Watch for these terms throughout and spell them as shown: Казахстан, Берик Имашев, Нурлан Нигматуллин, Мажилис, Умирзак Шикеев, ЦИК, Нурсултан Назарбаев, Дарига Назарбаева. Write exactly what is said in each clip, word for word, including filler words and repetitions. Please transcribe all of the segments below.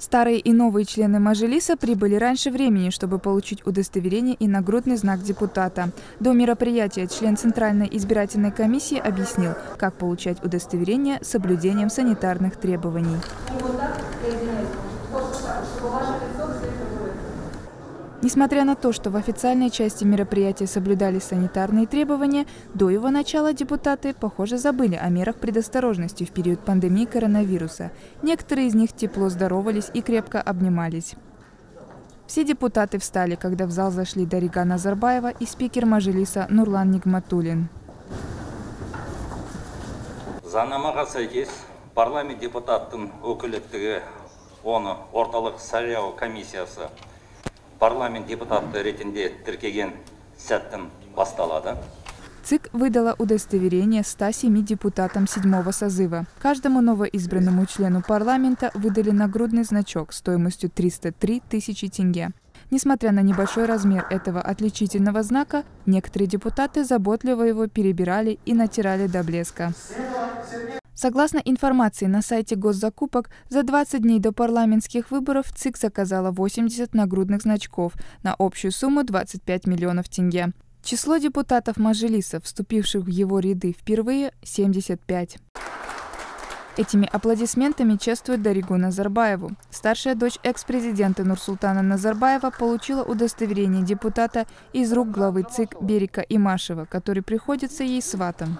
Старые и новые члены Мажилиса прибыли раньше времени, чтобы получить удостоверение и нагрудный знак депутата. До мероприятия член Центральной избирательной комиссии объяснил, как получать удостоверение с соблюдением санитарных требований. Несмотря на то, что в официальной части мероприятия соблюдались санитарные требования, до его начала депутаты, похоже, забыли о мерах предосторожности в период пандемии коронавируса. Некоторые из них тепло здоровались и крепко обнимались. Все депутаты встали, когда в зал зашли Дарига Назарбаева и спикер Мажилиса Нурлан Нигматуллин. Парламент депутаттың өкілеттігі оны орталық сайлау комиссиясы парламент депутаты ретінде тіркеген сәттен басталады. ЦИК выдала удостоверение ста семи депутатам седьмого созыва. Каждому новоизбранному члену парламента выдали нагрудный значок стоимостью триста три тысячи тенге. Несмотря на небольшой размер этого отличительного знака, некоторые депутаты заботливо его перебирали и натирали до блеска. Согласно информации на сайте госзакупок, за двадцать дней до парламентских выборов ЦИК заказала восемьдесят нагрудных значков на общую сумму двадцать пять миллионов тенге. Число депутатов Мажилиса, вступивших в его ряды впервые, – семьдесят пять. Этими аплодисментами чествуют Даригу Назарбаеву. Старшая дочь экс-президента Нурсултана Назарбаева получила удостоверение депутата из рук главы ЦИК Берика Имашева, который приходится ей сватом.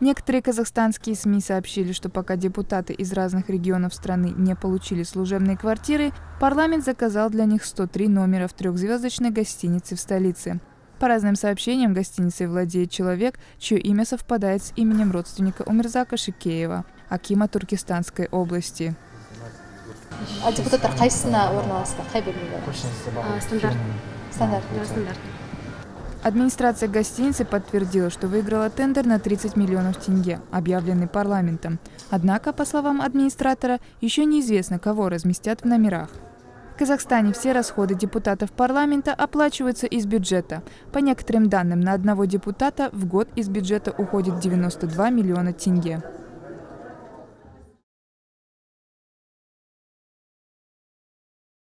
Некоторые казахстанские СМИ сообщили, что пока депутаты из разных регионов страны не получили служебные квартиры, парламент заказал для них сто три номера в трехзвездочной гостинице в столице. По разным сообщениям, гостиницей владеет человек, чье имя совпадает с именем родственника Умирзака Шикеева, акима Туркестанской области. Администрация гостиницы подтвердила, что выиграла тендер на тридцать миллионов тенге, объявленный парламентом. Однако, по словам администратора, еще неизвестно, кого разместят в номерах. В Казахстане все расходы депутатов парламента оплачиваются из бюджета. По некоторым данным, на одного депутата в год из бюджета уходит девяносто два миллиона тенге.